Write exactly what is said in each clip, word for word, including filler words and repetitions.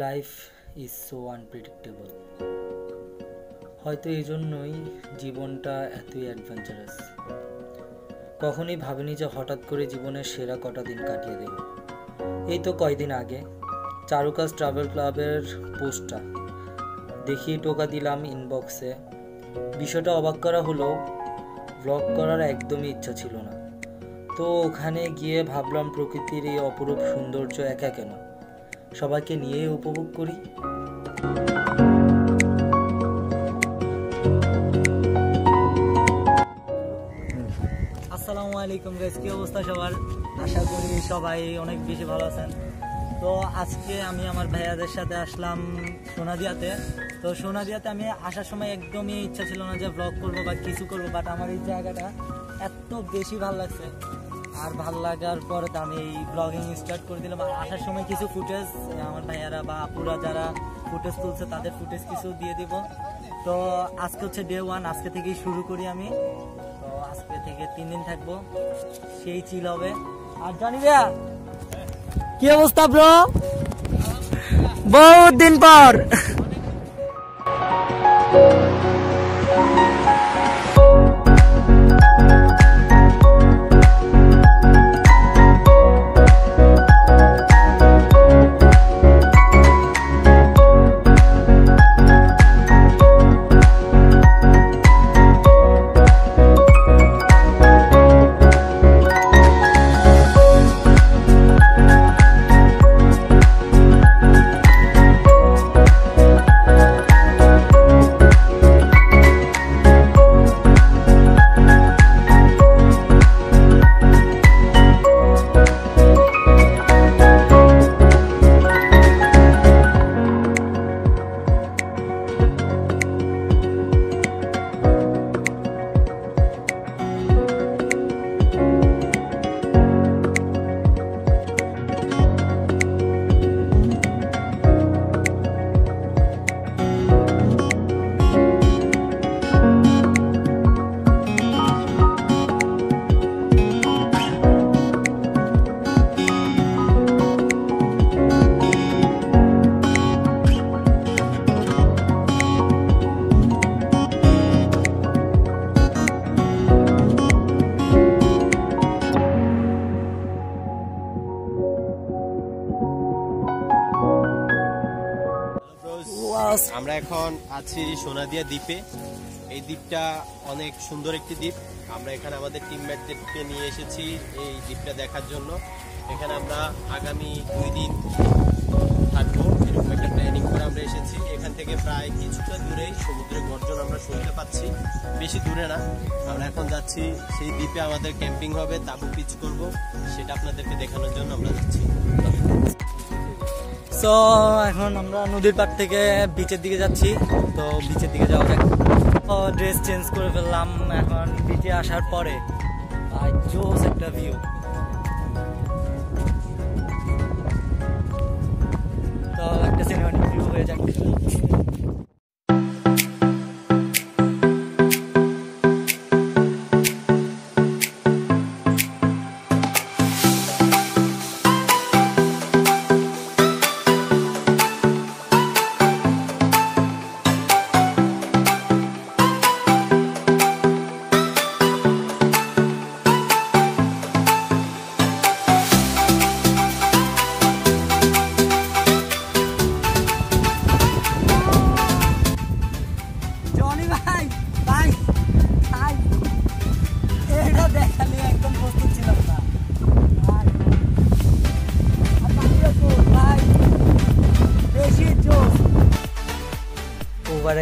Life is so unpredictable হয়তো এজন্যই জীবনটা এতই অ্যাডভেঞ্চারাস। কখনোই ভাবিনি যে হঠাৎ করে জীবনের সেরা কটা দিন কাটিয়ে দেব। এই তো কয়েকদিন আগে চারুকাজ ট্রাভেল ক্লাবের পোস্টটা দেখিয়ে টোকা দিলাম ইনবক্সে। বিষয়টা অবাক করা হলো, ব্লগ করার একদমই ইচ্ছা ছিল না। তো ওখানে গিয়ে ভাবলাম প্রকৃতির এই অপরূপ সৌন্দর্য একা কেন, সবাইকে নিয়ে উপভোগ করি। আসসালামু আলাইকুম গাইস, কি অবস্থা সবার? আশা করি সবাই অনেক বেশি ভালো আছেন। তো আজকে আমি আমার ভাইয়াদের সাথে আসলাম সোনাদিয়াতে। তো সোনাদিয়াতে আমি আসার সময় একদমই ইচ্ছা ছিল না যে ব্লগ করবো বা কিছু করবো, বাট আমার এই জায়গাটা এত বেশি ভালো লাগছে। আর ভালো লাগার পর আমি এই ব্লগিং স্টার্ট করে দিলাম। আসার সময় কিছু ফুটেজ আমার ভাইয়ারা বা আপুরা যারা ফুটেজ তুলছে তাদের ফুটেজ কিছু দিয়ে দিব। তো আজকে হচ্ছে ডে ওয়ান, আজকে থেকেই শুরু করি আমি। তো আজকে থেকে তিন দিন থাকবো, সেই চিল হবে। আর জনি ভাই, কি অবস্থা ব্রো? বহুত দিন পর। আমরা এখন আছি সোনাদিয়া দ্বীপে। এই দ্বীপটা অনেক সুন্দর একটি দ্বীপ। আমরা এখানে আমাদের টিমমেটদেরকে নিয়ে এসেছি এই দ্বীপটা দেখার জন্য। এখানে আমরা আগামী দুই দিন থাকবো, এরকম একটা প্ল্যানিং করে আমরা এসেছি। এখান থেকে প্রায় কিছুটা দূরেই সমুদ্রের গর্জন আমরা শুনতে পাচ্ছি, বেশি দূরে না। আমরা এখন যাচ্ছি সেই দ্বীপে, আমাদের ক্যাম্পিং হবে, তাঁবু পিচ করব, সেটা আপনাদেরকে দেখানোর জন্য আমরা যাচ্ছি। তো এখন আমরা নদীর পাড় থেকে বিচের দিকে যাচ্ছি। তো বিচের দিকে যাওয়া যাক। তো ড্রেস চেঞ্জ করে ফেললাম। এখন বিচে আসার পরে আর জোস একটা ভিউ। তো একটা সিনেমাটিক ভিউ হয়ে যাক।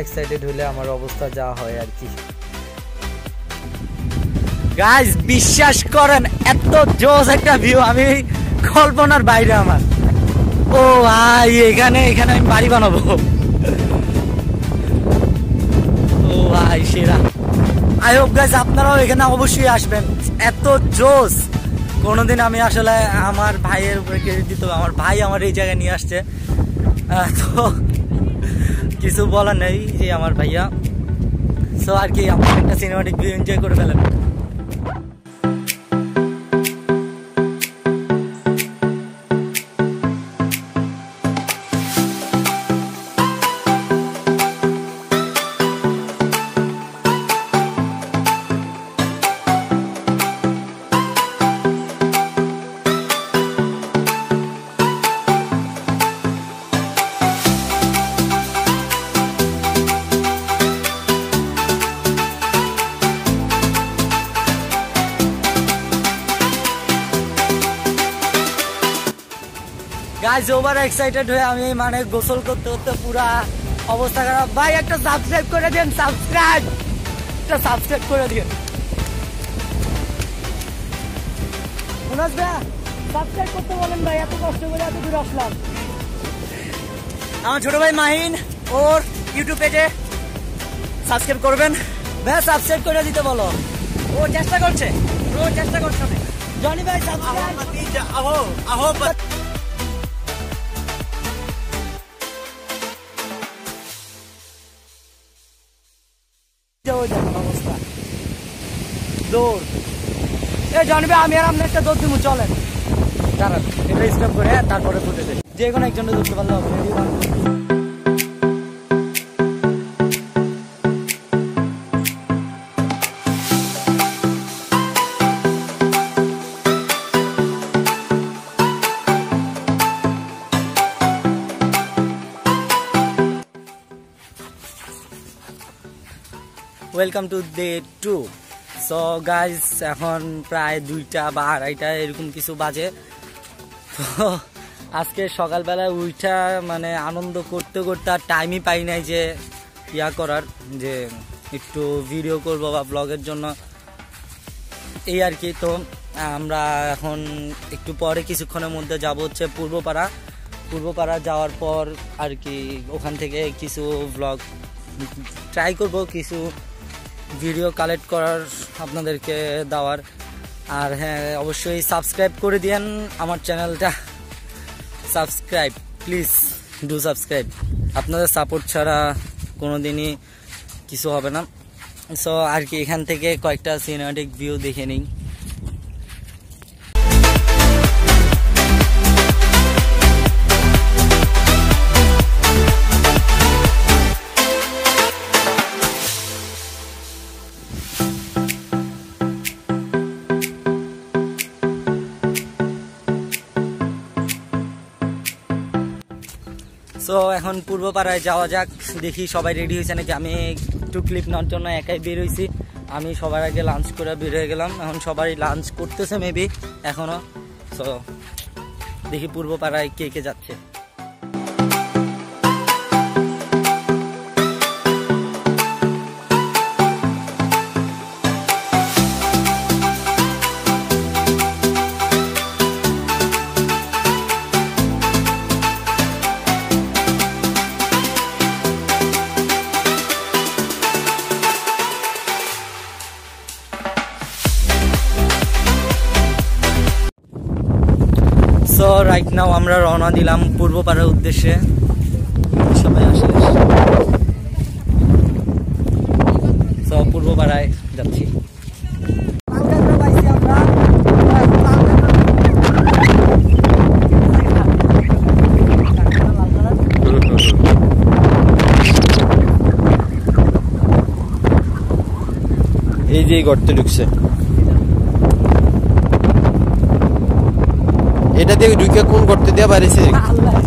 এক্সাইটেড হলে আমার অবস্থা যা হয় আর কি। গাইস বিশ্বাস করেন, এত জোস একটা ভিউ আমি কল্পনার বাইরে আমার। ও ভাই, এখানে এখানে আমি বাড়ি বানাবো। ও ভাই সেরা। আই হোপ গাইস আপনারাও এখানে অবশ্যই আসবেন, এত জোস। কোনোদিন আমি আসলে আমার ভাইয়ের উপরে ক্রেডিট দিতে হবে, আমার ভাই আমার এই জায়গায় নিয়ে আসছে, তো কিছু বলার নেই, এই আমার ভাইয়া। সো আর কি, আপনার একটা সিনেমাটিক ভিউ এনজয় করে ফেলেন। गाइस ओवर एक्साइटेड हुए माने गोसल करते करते पूरा अवस्था खराब। भाई एक सबस्क्राइब कर दें, सबस्क्राइब एक सबस्क्राइब कर दें मुनाज भैया, सबस्क्राइब करते बोलें भाई। এত কষ্ট করে এত দূর আসলাম। আমার ছোট ভাই মাহিন और ইউটিউব পেজে সাবস্ক্রাইব করবেন ভাই, সাবস্ক্রাইব করে দিতে বলো। ও চেষ্টা করছে, ও চেষ্টা করছে। জনি ভাই সাবস্ক্রাইব করতে যাও, আহো আহো। Welcome to day two. So guys एखन प्राय दुईटा बा आढ़ाईटा एरकम किछु बाजे। तो आज के सकाल बेला उठा माने आनंद करते करते टाइम ही पाई नाई जे या करार जे एकटु भिडियो करबो बा ब्लगर जन्य एई आर कि। तो आमरा एखन एकटु परे किछुक्षणेर मध्ये जाबो होच्छे पूर्वपाड़ा। पूर्वपाड़ा जाओयार पर आर कि ओखान थेके किछु ब्लग ट्राई करबो, किछु भिडियो कलेक्ट करार अपन के देवार। और हाँ अवश्य सबसक्राइब कर दिन हमारे चैनलटा, सबसक्राइब प्लिज डू सबसक्राइब। अपन सपोर्ट छाड़ा को दिन ही किस है ना। सो और कि एखान कैकटा सिनेमेटिक व्यू देखे नहीं। तो एन पूर्वपाड़ा जावा जा, देखी सबाई रेडी हो ना कि आमी टू क्लिप नार जो एकाई बेरोसी। आमी सबार आगे लांच कर बेरिए गेलाम। एखन सबाई लांच करते मेबी एखनो। सो देखी पूर्वपाड़ा के के जाच्छे। तो राइट नाउ आमरा रवाना दिलाम पूर्वपाड़ार उद्देश्य। सबाई आसले तो पूर्वपाड़ाय जाच्छी। এই যে গর্তে ঢুকছে এটা দিয়ে ঢুকে কোন করতে দেয়া বাইরেছে আল্লাহ।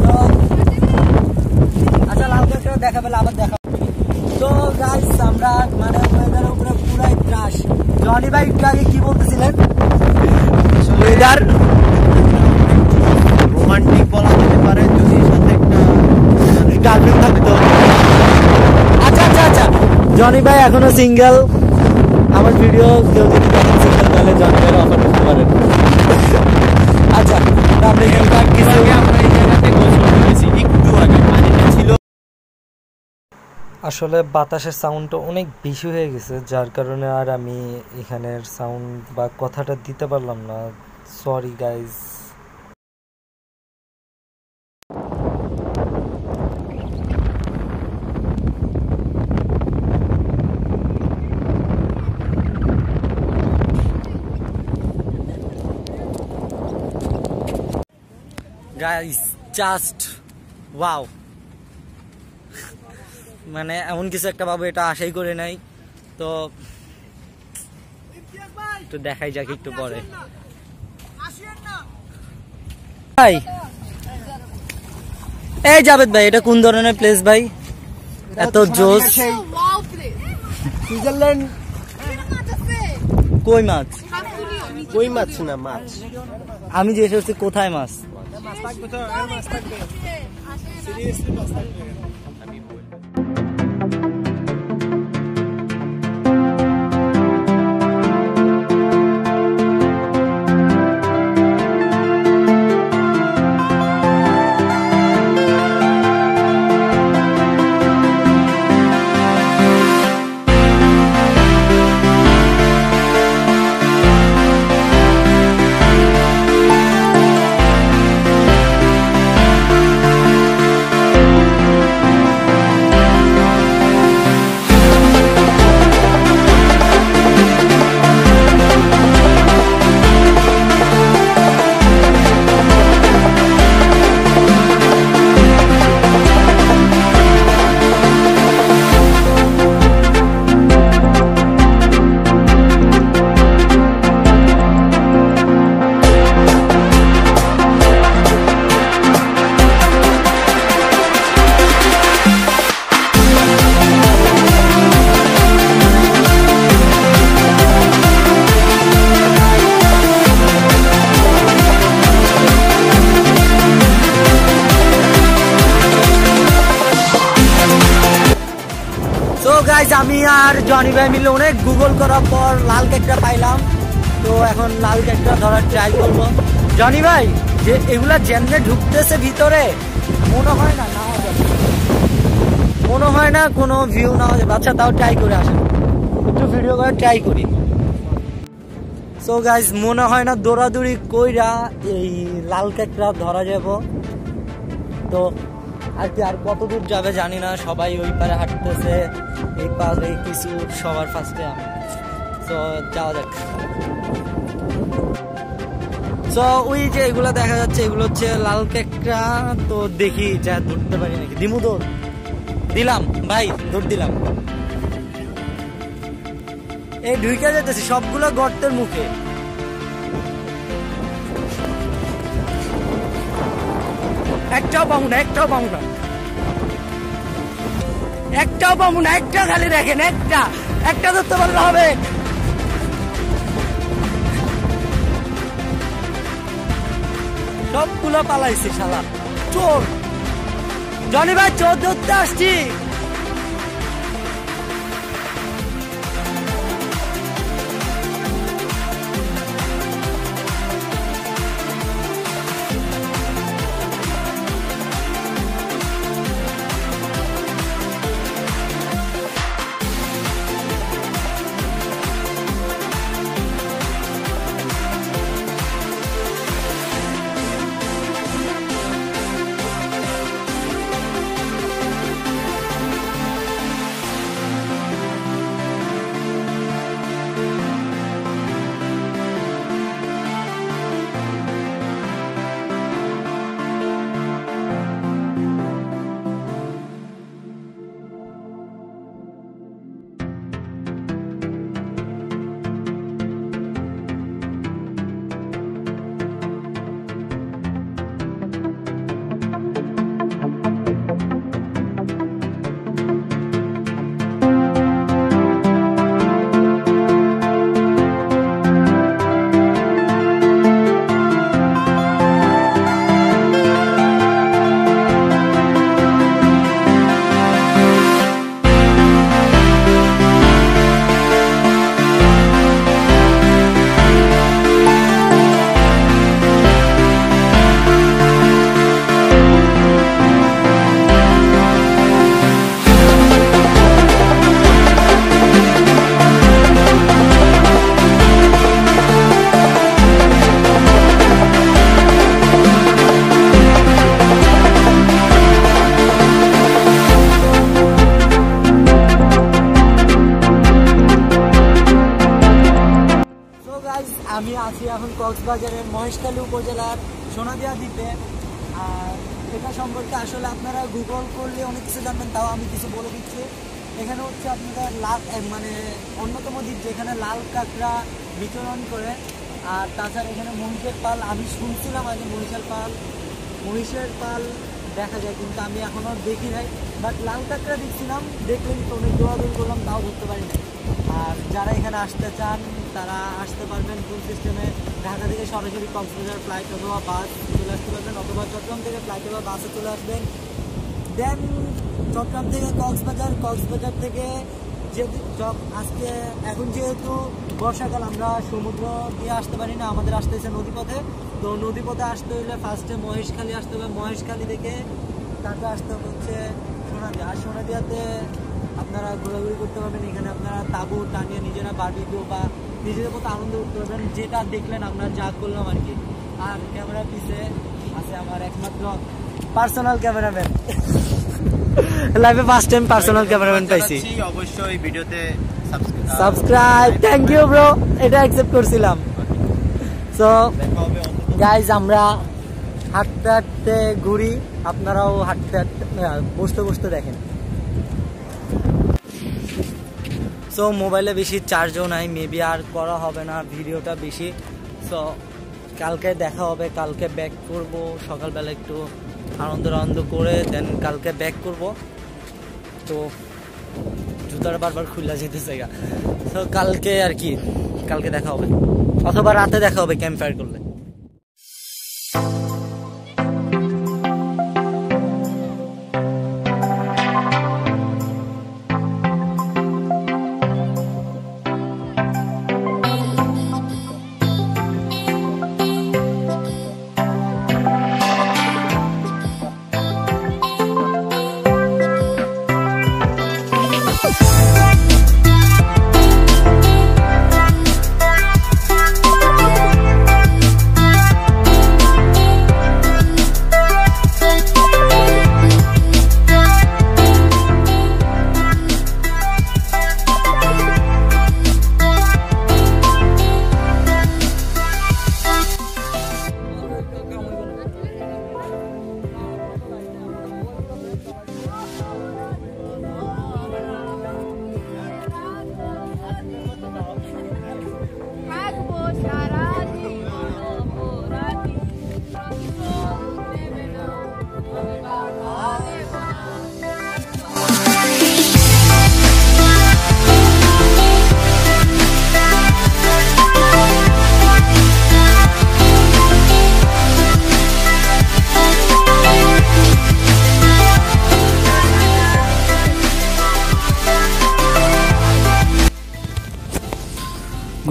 তো আচ্ছা লাল করে দেখাবে আবার দেখা। তো गाइस আমরা মানে ওয়েদার উপরে পুরাই ক্রাশ। জনি ভাই একটু আগে কি বলতেছিলেন? ওয়েদার রোমান্টিক বলা যেতে পারে যদি সাথে একটা গার্লফ্রেন্ড থাকতো। আচ্ছা আচ্ছা আচ্ছা জনি ভাই এখনো সিঙ্গেল। আমার ভিডিও কেউ যদি সিঙ্গেল তাহলে জনি ভাই অফার করতে পারেন। আচ্ছা তাহলে এবার কিছু আমরা এই জায়গাতে গোসল করেছি একটু আগে, পানিটা ছিল। আসলে বাতাসের সাউন্ডটা অনেক বেশি হয়ে গেছে যার কারণে আর আমি এখানের সাউন্ড বা কথাটা দিতে পারলাম না, sorry guys. Guys just wow মানে এমন কিছু একটা পাবো এটা আশাই করে নাই। তো একটু দেখাই যাক একটু পরে। ভাই এই জাবেদ ভাই এটা কোন ধরনের প্লেস ভাই? এত জোস সুইজারল্যান্ড। কই মাছ? কই মাছ না মাছ আমি যে এসেছি কোথায় মাছ? जनी भाई मिले अनेक गूगल करार पर लाल कैकड़ा पाइलाम तो एखन लाल कैकड़ा धरार ट्राई करब। जनी भाई जे एगुला जेमने ढुकतेछे भितरे मने हय ना नाओ जाबे मने हय ना कोनो भिउ नाओ जाबे। अच्छा ताओ ट्राई करे आसेन एकटु भिडियो करे ट्राई करी। सो गाइस मने हय ना दौड़ादौड़ी कइरा एई लाल कैकड़ा धरा जाबो तो आजके आर कत दूर जाबे जानि ना। सबाई ओई पारे हांटतेछे एक पास एक किसी सवार फास्टे आम सो जाओ देख। सो ওই যে এগুলা দেখা যাচ্ছে এগুলো হচ্ছে লাল কেকড়া তো দেখি যা ধরতে পারি নাকি। দিমু দৌড় দিলাম ভাই দৌড় দিলাম এই ঢুকে যেতেছি সবগুলো গর্তের মুখে। একটাও পাবো না একটাও পাবো না একটা পাবো না একটা খালি রাখেন একটা একটা ধরতে পারলে হবে। সবগুলা পালাইছে শালা চোর। জনি ভাই চোর ধরতে আসছি। কক্সবাজারের মহেশখালী উপজেলার সোনাদিয়া দ্বীপে আর এটা সম্পর্কে আসলে আপনারা গুগল করলে অনেক কিছু জানবেন তাও আমি কিছু বলে দিচ্ছি। এখানে হচ্ছে আপনাদের লাল মানে অন্যতম দ্বীপ যেখানে লাল কাঁকড়া বিচরণ করে। আর তাছাড়া এখানে মহিষের পাল আমি শুনছিলাম আগে মহিষের পাল মহিষের পাল দেখা যায় কিন্তু আমি এখনও দেখি নাই। বাট লাল কাঁকড়া দেখছিলাম দেখলেন তো অনেক দৌড়াদৌড়ি করলাম তাও ধরতে পারি না। আর যারা এখানে আসতে চান তারা আসতে পারবেন কোন সিস্টেমে, ঢাকা থেকে সরাসরি কক্সবাজার ফ্লাইট অথবা বাস চলে আসতে পারবেন, অথবা চট্টগ্রাম থেকে ফ্লাইট অথবা বাসে চলে আসবেন। দেন চট্টগ্রাম থেকে কক্সবাজার, কক্সবাজার থেকে যেহেতু আজকে এখন যেহেতু বর্ষাকাল আমরা সমুদ্র দিয়ে আসতে পারি না, আমাদের আসতে হচ্ছে নদীপথে। তো নদীপথে আসতে হলে ফার্স্টে মহেশখালী আসতে হবে, মহেশখালী থেকে তারপরে আসতে হবে হচ্ছে সোনাদিয়া। আর সোনাদিয়াতে আপনারা ঘোরাঘুরি করতে পারবেন, এখানে আপনারা তাঁবু টানিয়ে নিজেরা বারবিকিউ বা নিজেদের মতো আনন্দ করতে পারবেন, যেটা দেখলেন আমরা যা করলাম আর কি। আর ক্যামেরা পিছে আছে আমার একমাত্র পার্সোনাল ক্যামেরাম্যান, লাইভে ফার্স্ট টাইম পার্সোনাল ক্যামেরাম্যান পাইছি। অবশ্যই ভিডিওতে সাবস্ক্রাইব, থ্যাংক ইউ ব্রো, এটা অ্যাকসেপ্ট করছিলাম। সো গাইজ আমরা হাঁটতে হাঁটতে ঘুরি, আপনারাও হাঁটতে হাঁটতে বসতে বসতে দেখেন। সো মোবাইলে বেশি চার্জও নাই, মেবি আর করা হবে না ভিডিওটা বেশি। সো কালকে দেখা হবে, কালকে ব্যাক করব সকালবেলা, একটু আনন্দ আনন্দ করে দেন কালকে ব্যাক করব। তো জুতাটা বারবার খুলে যেতে চাই, তো কালকে আর কি কালকে দেখা হবে অথবা রাতে দেখা হবে ক্যাম্প ফায়ার করলে।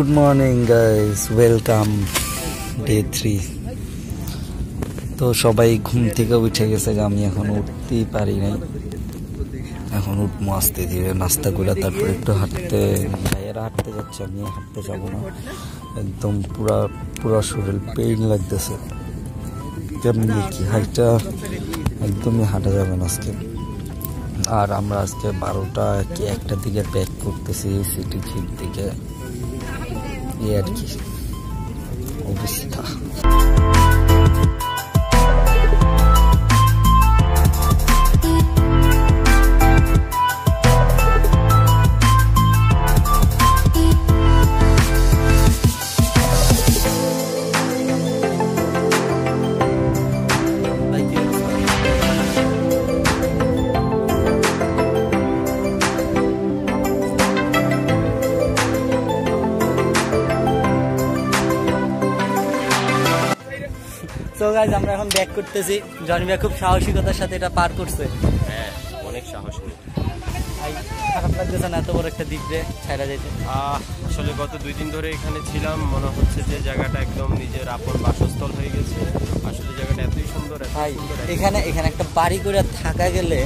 Good morning guys, welcome day three. তো সবাই ঘুম থেকে উঠে গেছে, আমি এখন উঠতেই পারি নাই, এখন উঠবো আসতে ধীরে, নাস্তা করে তারপরে একটু হাঁটতে। ভাইয়েরা হাঁটতে যাচ্ছে, আমি হাঁটতে যাবো না, একদম পুরা পুরা শরীর পেইন লাগতেছে, কেমন দেখি হাইটা একদমই হাঁটা যাবে না আজকে। আর আমরা আজকে বারোটা কি একটা দিকে ব্যাক করতেছি সিটি ফিট দিকে, এই আর কি অবস্থা। তো গাইজ আমরা এখন ব্যাক করতেছি, জনি ভাই খুব সাহসিকতার সাথে এটা পার করছে। হ্যাঁ অনেক সাহসী, খারাপ লাগতেছে না এত বড় একটা দ্বীপ রে ছাইরা যাইতে। আসলে গত দুই দিন ধরে এখানে ছিলাম, মনে হচ্ছে যে জায়গাটা একদম নিজের আপন বাসস্থল হয়ে গেছে। আসলে জায়গাটা এতই সুন্দর, ভাই এখানে এখানে একটা বাড়ি করে থাকা গেলে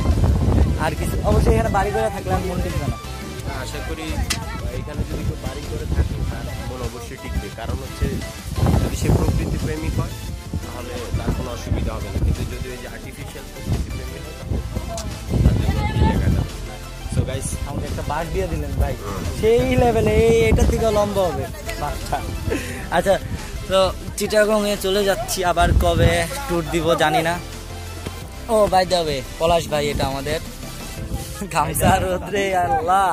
আর কিছু, অবশ্যই এখানে বাড়ি করে থাকলে আমি মন টিকবে না। আশা করি এখানে যদি কেউ বাড়ি করে থাকে তার মন অবশ্যই টিকবে, কারণ হচ্ছে যদি সে প্রকৃতি প্রেমিক হয় তাহলে তার কোনো অসুবিধা হবে না, কিন্তু যদি ওই যে আর্টিফিশিয়াল আমাকে একটা বাস দিয়ে দিলেন ভাই সেই লেভেলে, এটার থেকে লম্বা হবে বাসটা। আচ্ছা তো চিটাগংয়ে চলে যাচ্ছি, আবার কবে ট্যুর দিব জানি না। ও ভাই দেবে পলাশ ভাই, এটা আমাদের গামছা রোদ্রে আল্লাহ,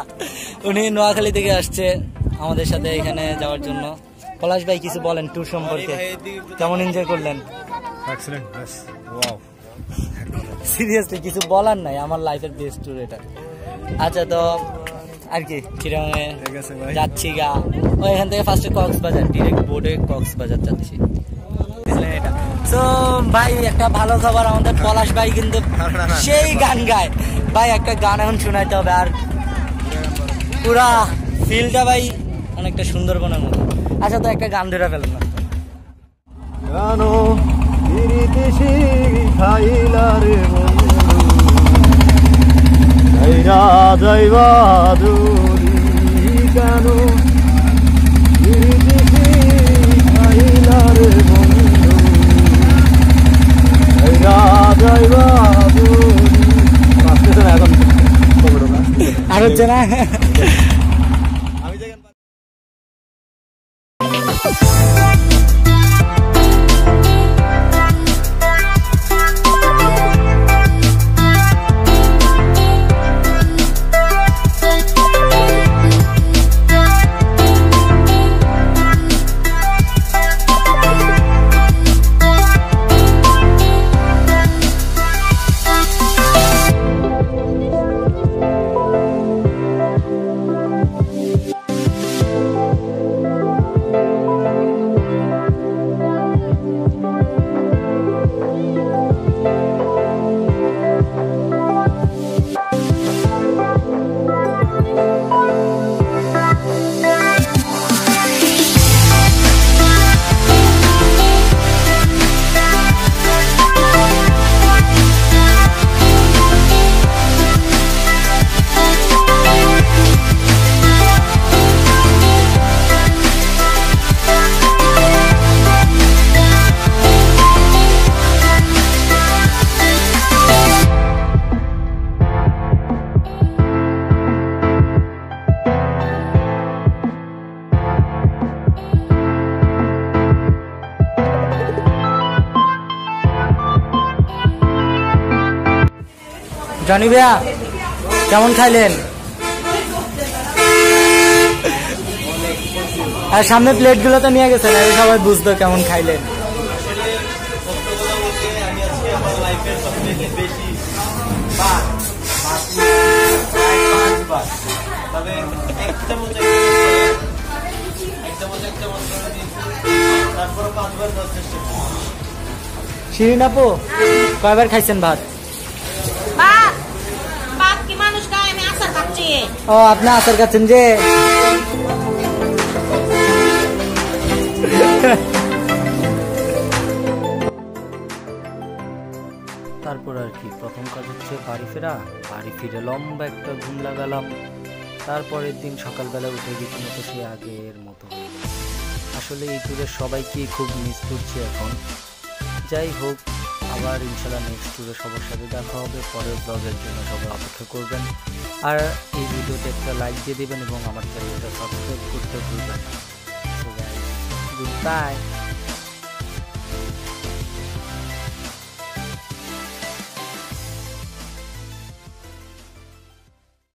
উনি নোয়াখালী থেকে আসছে আমাদের সাথে এখানে যাওয়ার জন্য। পলাশ ভাই কিছু বলেন ট্যুর সম্পর্কে, কেমন এনজয় করলেন? এক্সেলেন্ট, বেস্ট, ওয়াও, সিরিয়াসলি কিছু বলার নাই, আমার লাইফের বেস্ট ট্যুর এটা। আচ্ছা তো আর কি চিড়ামে যাচ্ছি গা ওইখান থেকে ফার্স্টে কক্সবাজার ডাইরেক্ট বোর্ডে কক্সবাজার যাচ্ছি বুঝলেন এটা সো ভাই একটা ভালো খবর আমাদের পলাশ ভাই কিন্তু সেই গান গায় ভাই একটা গান এখন শোনাইতে হবে আর পুরা ফিলটা ভাই অনেকটা সুন্দরবনের মতো আচ্ছা তো একটা গান ধরে ফেলেন না জানো বিরিতিশি খাইলা রে jai vai dikano nirdhi ailar bondhu jai vai paste to ekhon kobodo na ar hocche na ami jagan जनी भैया केमन खाइलेन और सामने प्लेट गुलो तो निये गेछेन आरे सबाई बुझतो केमन खाइलेन शिरिन आपू कय बार खाइछेन भात ओ अपना असर का समझे তারপর আর কি প্রথম কাজ হচ্ছে বাড়ি ফেরা বাড়ি ফিরে লম্বা একটা ঘুম লাগালাম তারপরের দিন সকালবেলা উঠে গিয়েছিলাম সেই আগের মতো আসলে এই ট্যুরে সবাইকে খুব মিস করছি এখন যাই হোক আবার ইনশাআল্লাহ নেক্সট ট্যুরে সবার সাথে দেখা হবে পরের ব্লগের জন্য সবাই অপেক্ষা করবেন আর এই ভিডিওতে একটা লাইক দিয়ে দিবেন এবং আমার চ্যানেলটা সাবস্ক্রাইব করতে ভুলবেন না। Good by.